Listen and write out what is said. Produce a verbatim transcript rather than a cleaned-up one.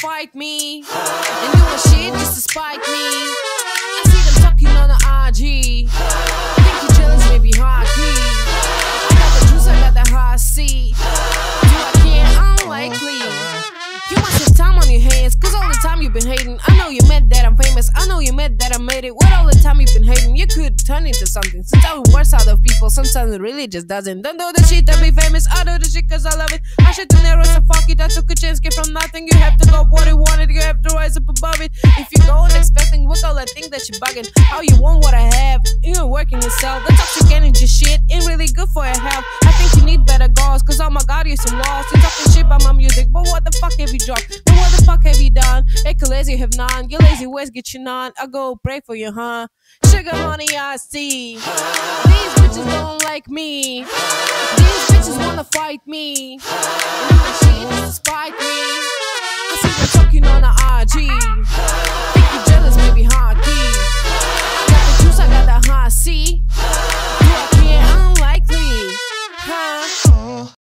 fight me and doing shit just to spite me. I see them talking on the I G. I think you jealous, maybe hockey. I got the juice, I got that high seat. Do I care? Unlikely. You must have time on your hands, cause all the time you've been hating. I know you're mad that I'm famous, I know you're mad that I made it. What all the time you've been hating, you could turn into something. Sometimes it works out of people, sometimes it really just doesn't. Don't do the shit that be famous, I do the shit cause I love it. My shit too narrow, so fuck it, I took a chance, came from nothing. You have to go what you wanted, you have to rise up above it. If you go on expecting, what all I think that you're bugging. How you want what I have, you ain't working yourself. The toxic energy shit ain't really good for your health. I think you need better goals, cause oh my god, you're so lost. You're talking shit by my music, but what the fuck have you dropped? But what the fuck have you done? Eka lazy, have none. Your lazy ways get you none. I go pray for you, huh? Sugar money, I see. These bitches don't like me. These bitches wanna fight me.